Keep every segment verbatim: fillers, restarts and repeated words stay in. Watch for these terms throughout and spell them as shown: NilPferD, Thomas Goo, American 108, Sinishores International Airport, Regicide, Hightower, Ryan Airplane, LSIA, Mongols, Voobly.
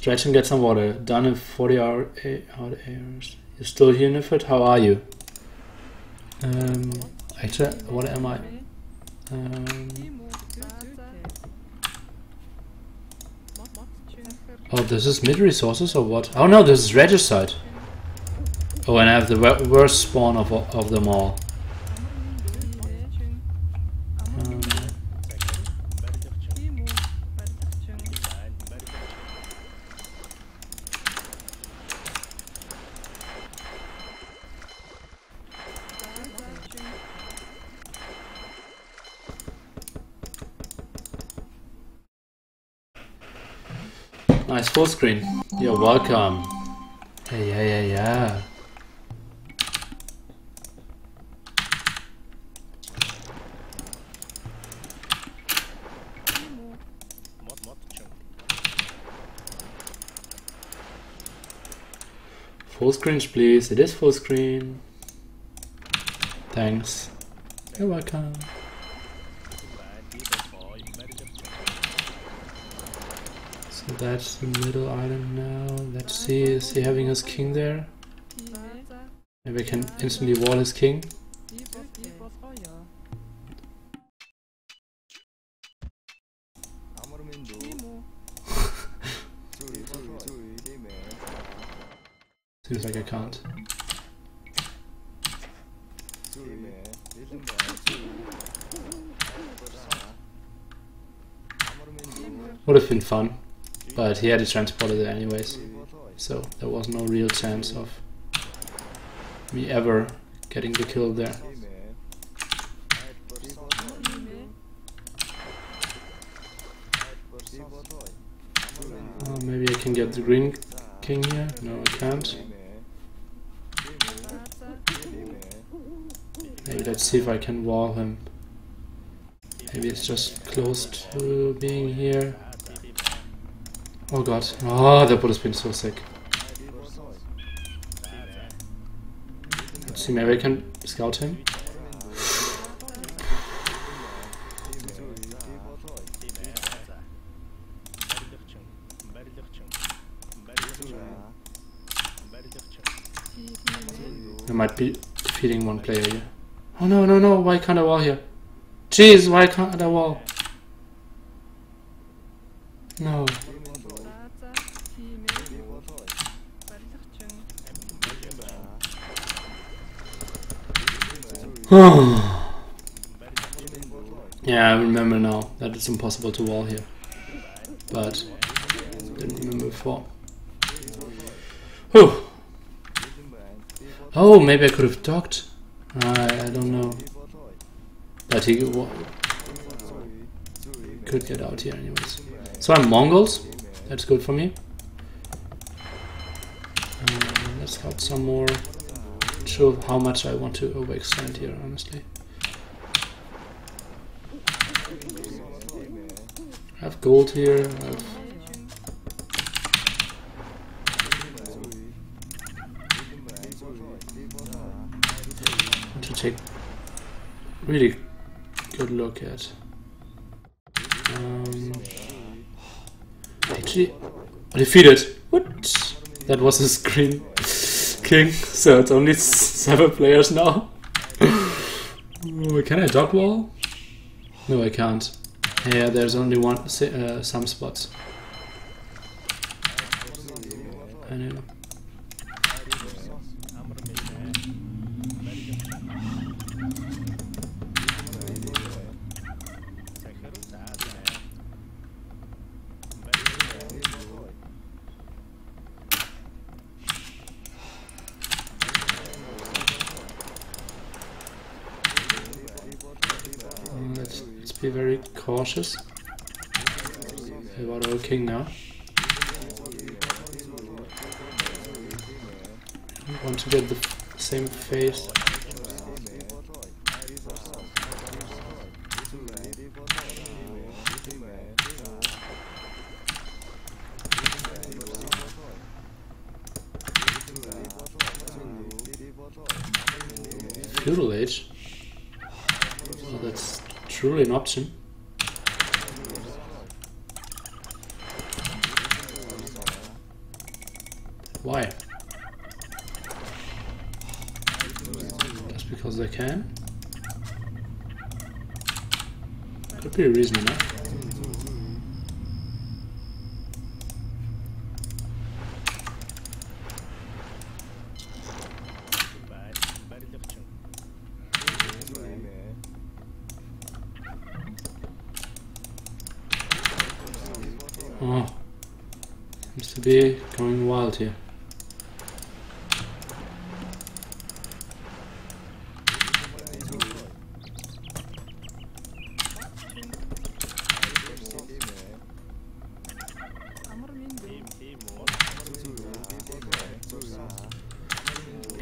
Stretch and get some water. Done in forty hours. You're still here, NilPferD? How are you? Um, actually, what am I? Um, oh, this is mid resources or what? Oh no, this is regicide. Oh, and I have the worst spawn of, of them all. Um, Nice full screen. You're welcome. Hey, yeah, yeah, yeah. Full screen, please. It is full screen. Thanks. You're welcome. That's the middle island now. Let's see, is he having his king there? Maybe I can instantly wall his king. Seems like I can't. Would have been fun. But he had a transporter there anyways, so there was no real chance of me ever getting the kill there. Oh, maybe I can get the green king here? No, I can't. Maybe let's see if I can wall him. Maybe it's just close to being here. Oh god. Oh, that would have been so sick. Let's see, maybe I can scout him. I might be defeating one player here. Oh no, no, no, why can't I wall here? Jeez, why can't I wall? No. Yeah, I remember now that it's impossible to wall here, but didn't remember before. Whew. Oh, maybe I could have docked. I, I don't know, but he could get out here anyways. So I'm Mongols. That's good for me. Uh, let's help some more. Sure how much I want to overextend here, honestly. I have gold here. I have I want to take really good look at. Um, actually, I defeated. What? That was a screen. King, so it's only seven players now. Can I dog wall? No, I can't. Yeah, there's only one uh, some spots. I know. Be very cautious about our king now. I want to get the same face. Feudal age. Oh, that's truly an option. Why? Just because they can? Could be a reason enough. Oh, seems to be going wild here.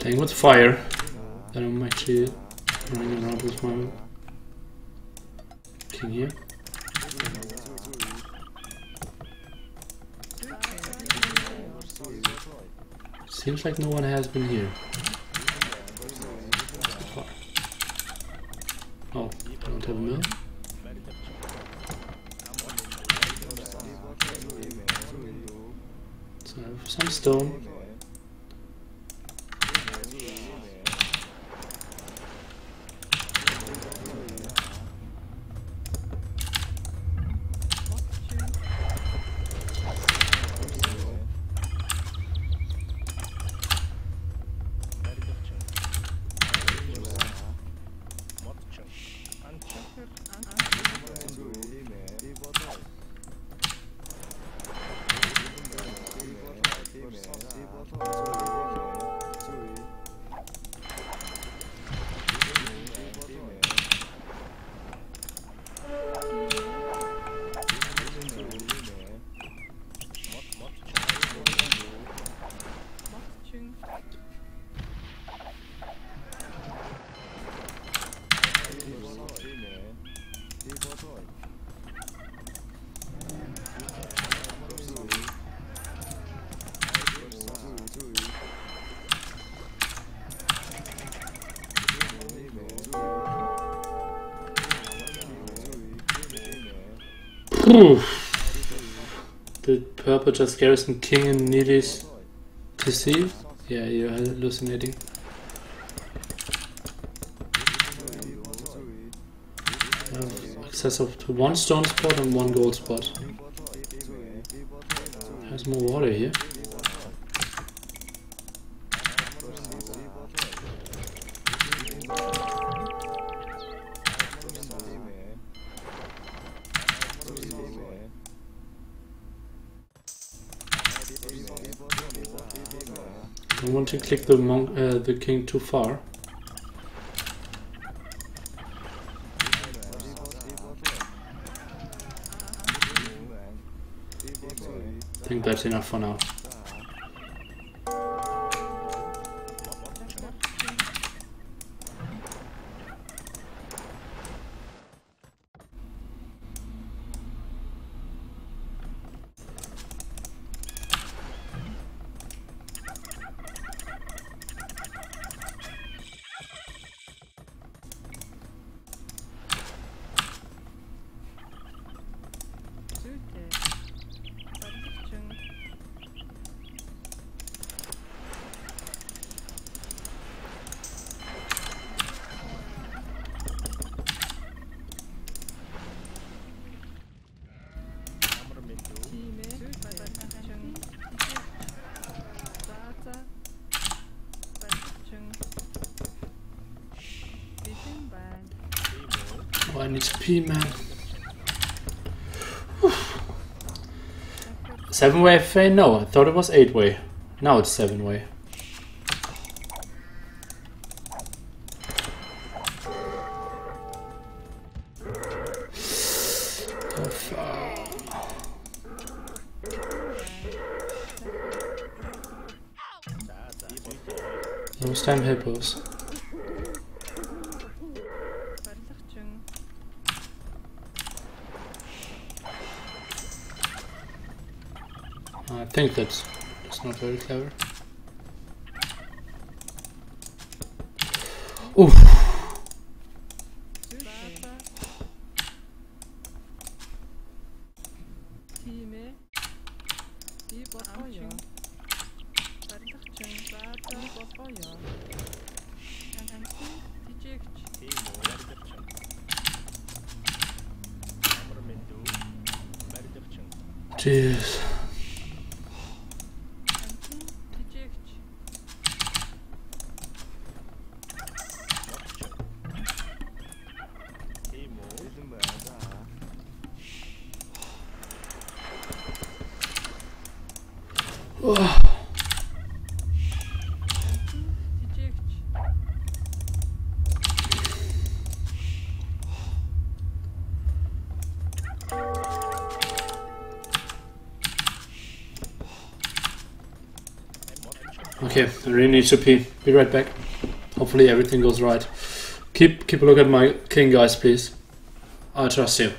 Playing with fire that I'm actually running around with my king here. Seems like no one has been here. Oh, I don't have a mill. So I have some stone. Did purple just garrison king and Nidis to see? Yeah, you're hallucinating. I have access of to one stone spot and one gold spot. There's more water here. I don't want to click the monk, uh, the king too far. I think that's enough for now. Oh, I need to pee, man. Seven-way F A? No, I thought it was eight-way. Now it's seven-way. Those damn hippos. I think that's, that's not very clever. Oof. Jeez. Okay, I really need to pee. Be right back. Hopefully everything goes right. Keep keep a look at my king, guys, please. I trust you.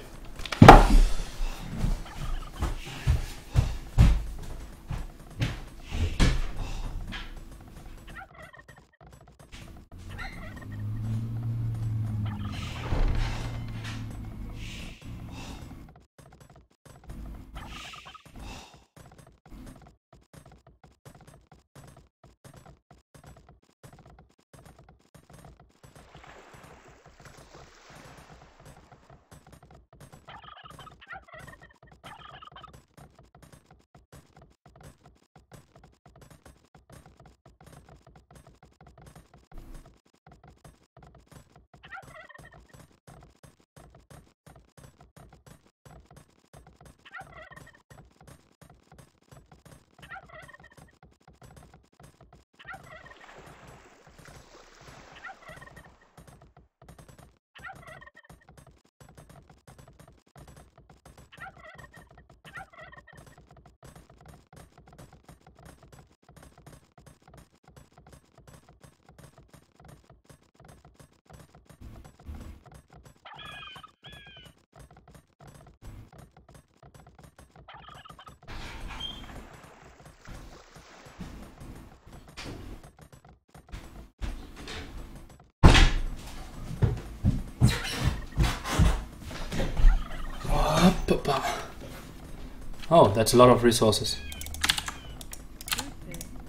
Oh, that's a lot of resources. Uh,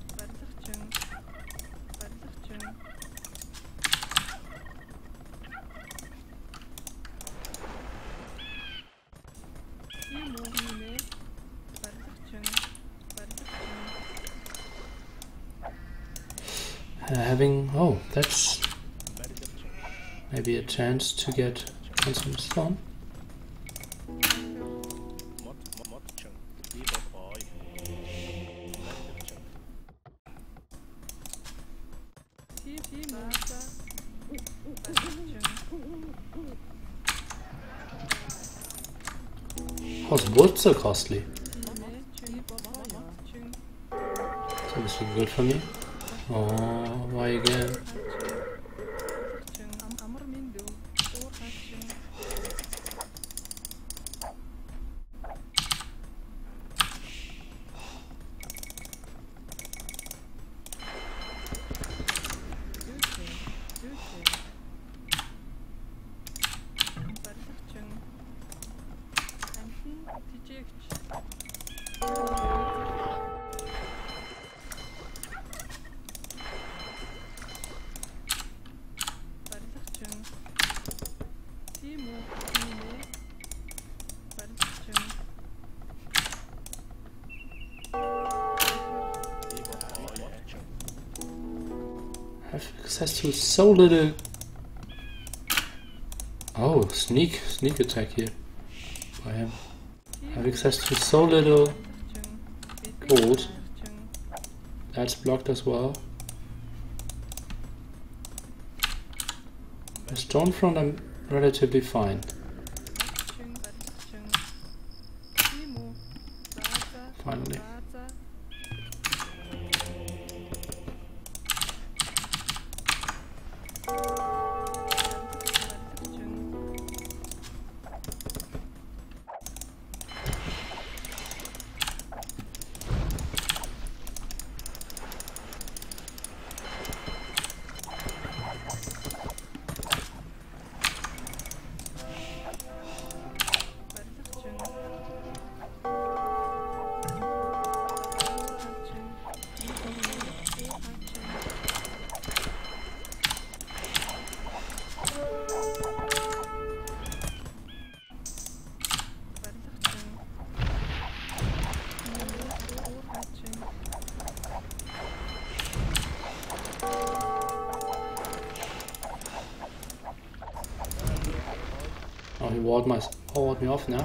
having oh, that's maybe a chance to get some stone. How's wood so costly? So this is good for me. Oh, why again? Access to so little. Oh, sneak sneak attack here. I have, I have access to so little gold. That's blocked as well. The stone front I'm relatively fine. Finally. Oh, he walled my walled me off now.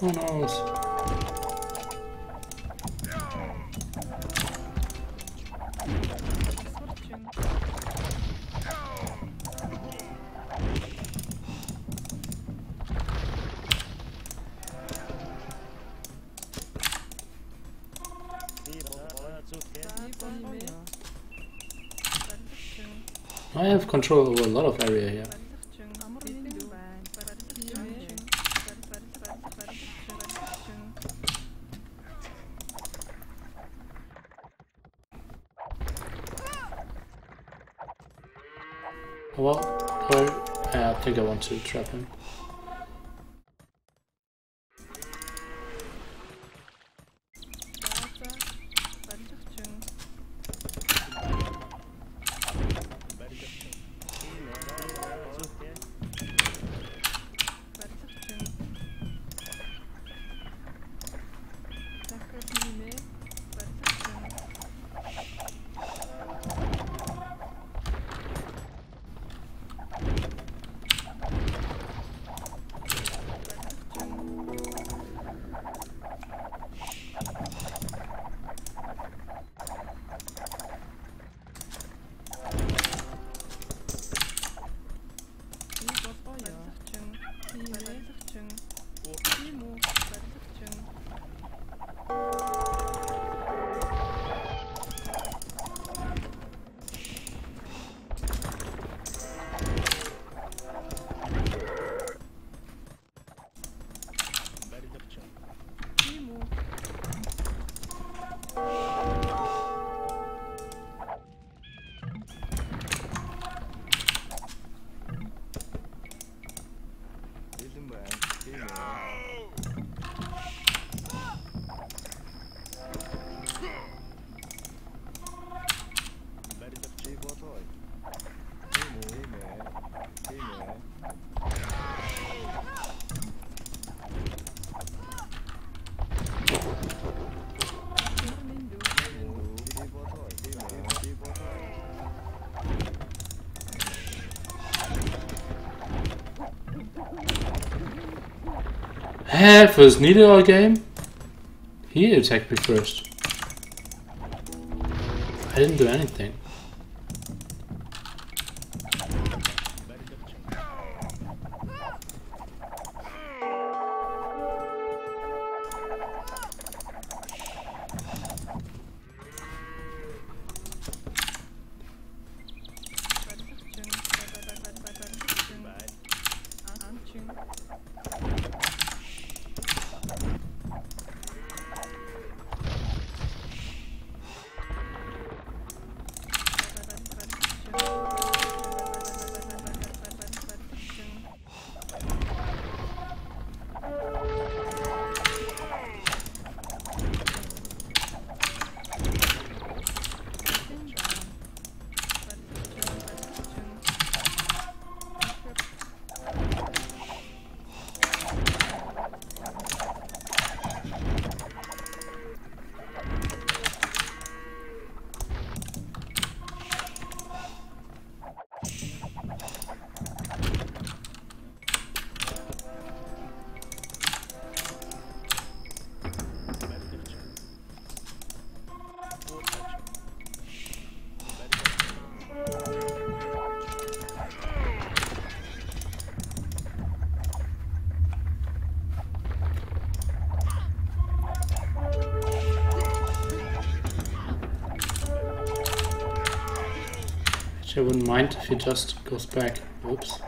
Who knows? I have control over a lot of area here. Well, I think I want to trap him. Half was needed all game. He attacked me first. I didn't do anything. Actually, I wouldn't mind if he just goes back. Oops.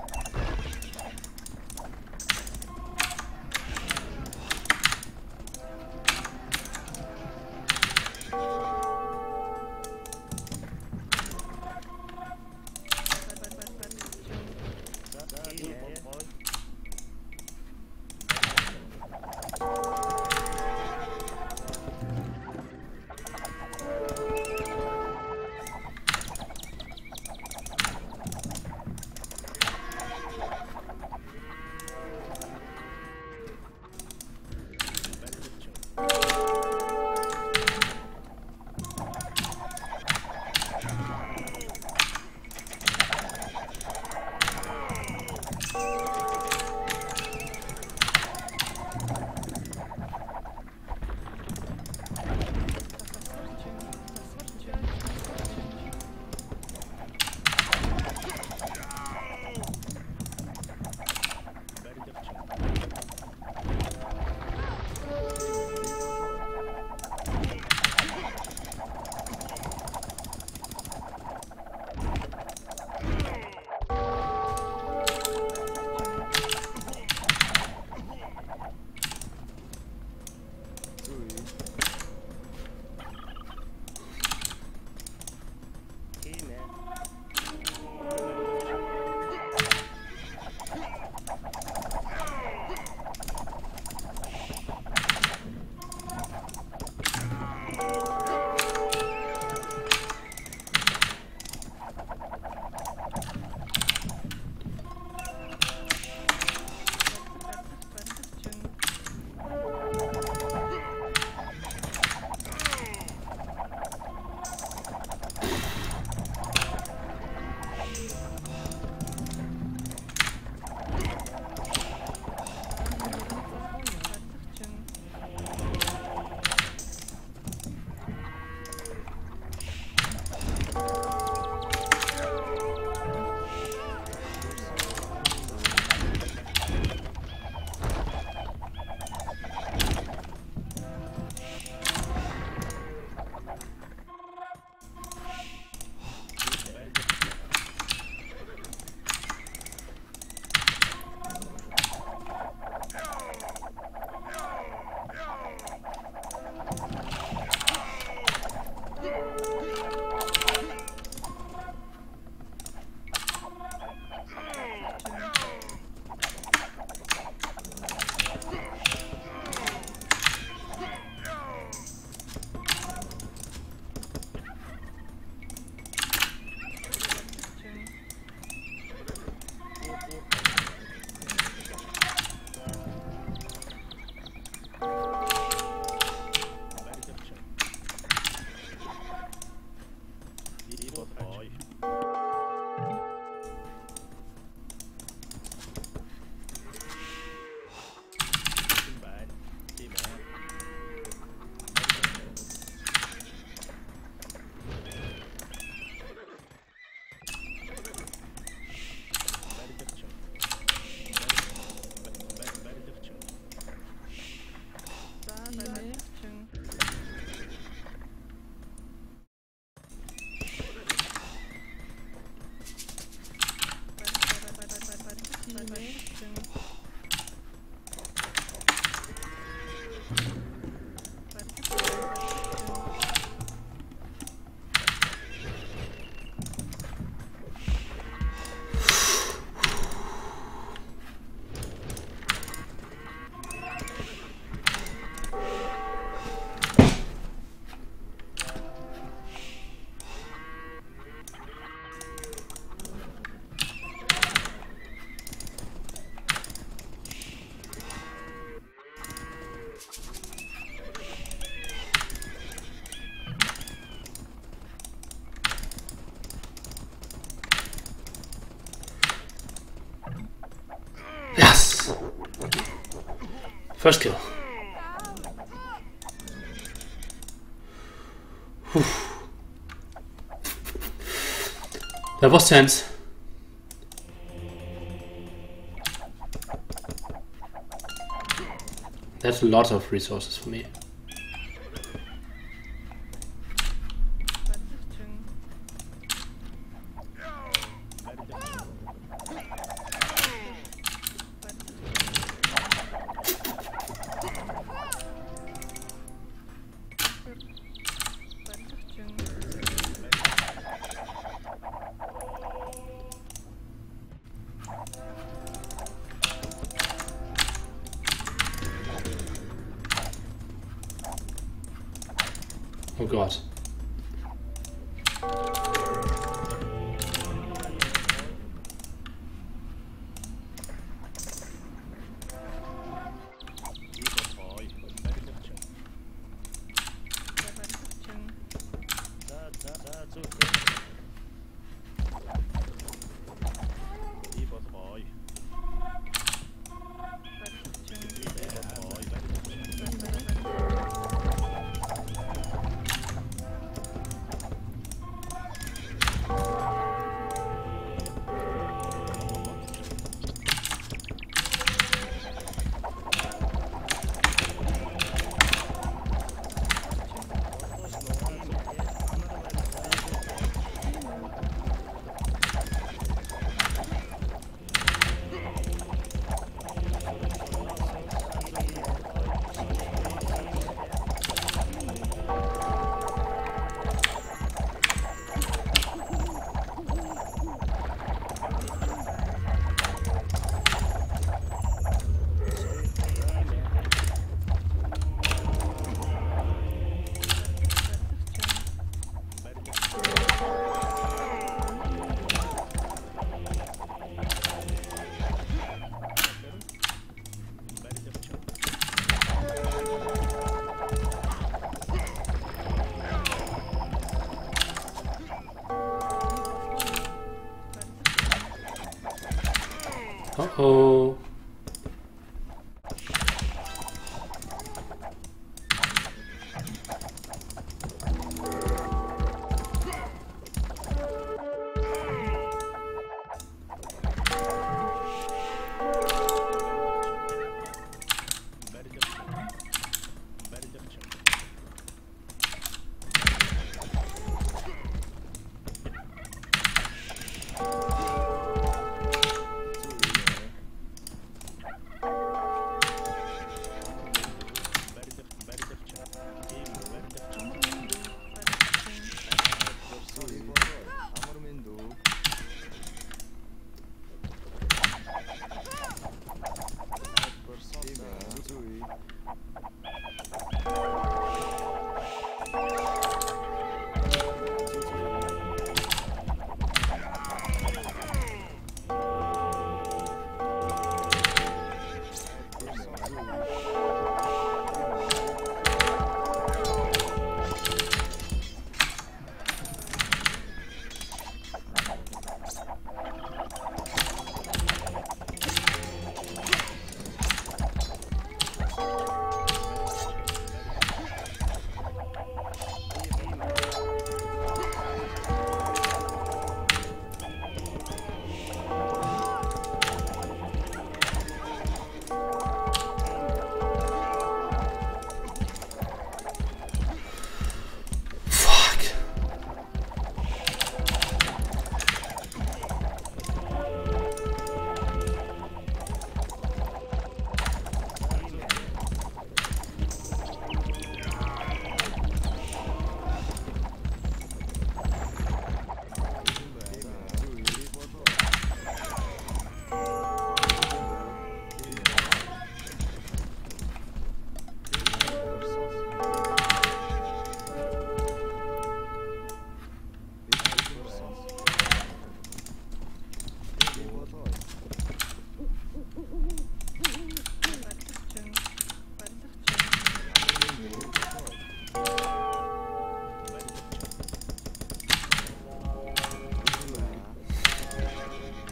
First kill. Whew. That was tense. That's a lot of resources for me. God. Uh-oh.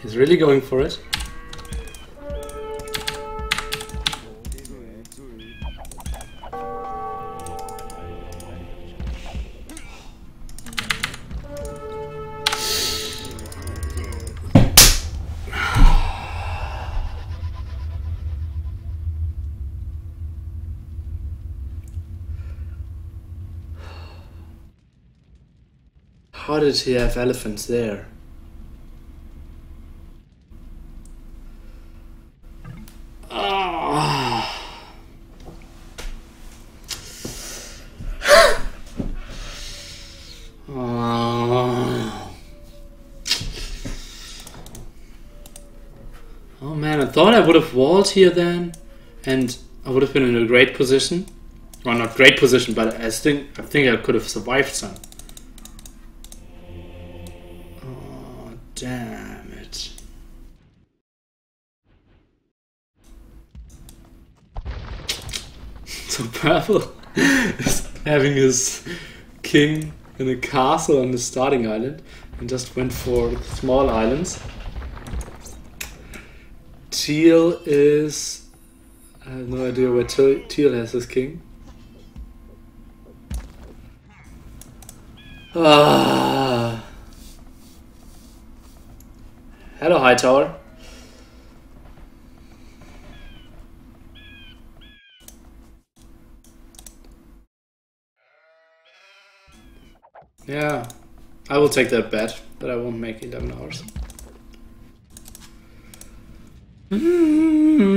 He's really going for it. How did he have elephants there? I thought I would have walled here then, and I would have been in a great position. Well, not great position, but I think I think I could have survived some. Oh, damn it. So Purple is having his king in a castle on the starting island and just went for small islands. Teal is... I have no idea where Te Teal has his king. Ah. Hello, Hightower. Yeah, I will take that bet, but I won't make eleven hours. Mm-hmm.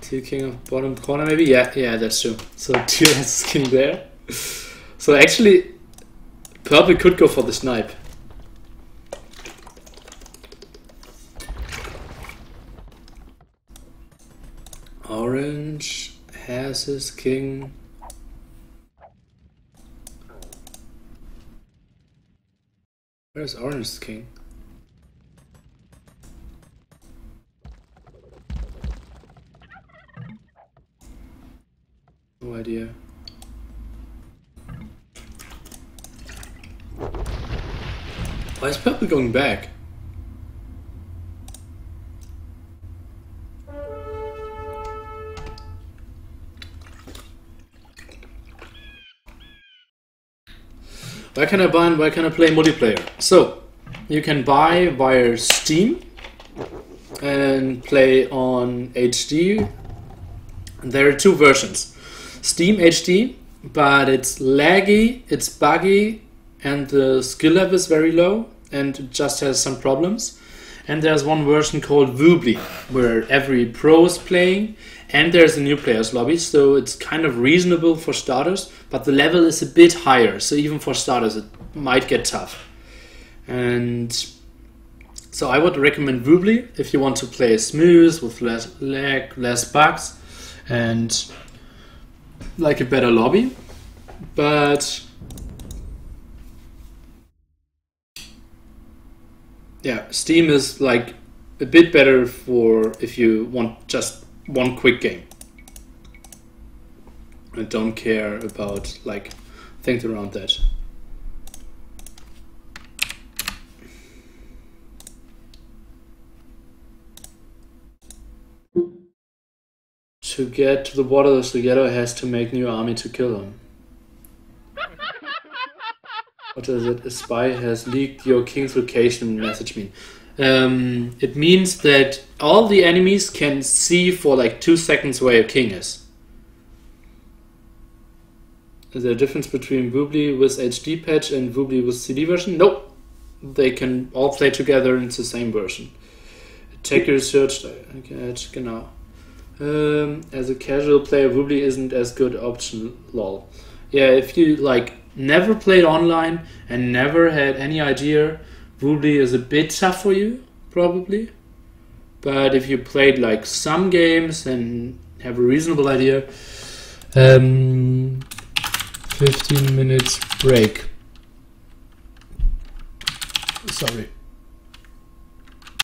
Teal king of bottom corner, maybe? Yeah, yeah, that's true. So Teal has his king there. So actually, Purple could go for the snipe. Orange has his king. Where's Orange's king? No idea. Why is Purple going back? Where can I buy and where can I play multiplayer? So, you can buy via Steam and play on H D. There are two versions. Steam H D, but it's laggy, it's buggy, and the skill level is very low, and it just has some problems. And there's one version called Voobly, where every pro is playing, and there's a new players lobby, so it's kind of reasonable for starters, but the level is a bit higher, so even for starters it might get tough. And so I would recommend Voobly if you want to play smooth, with less lag, less bugs, and like a better lobby. But yeah, Steam is like a bit better for if you want just one quick game and don't care about like things around that. To get to the water, the Slegato has to make new army to kill him. What is it? A spy has leaked your king's location message mean? Um, it means that all the enemies can see for like two seconds where your king is. Is there a difference between Voobly with H D patch and Voobly with C D version? Nope. They can all play together in the same version. Check your search. Genau. Um, as a casual player, Voobly isn't as good option. Lol. Yeah, if you like never played online and never had any idea, Voobly is a bit tough for you, probably. But if you played like some games and have a reasonable idea, um, fifteen minutes break. Sorry.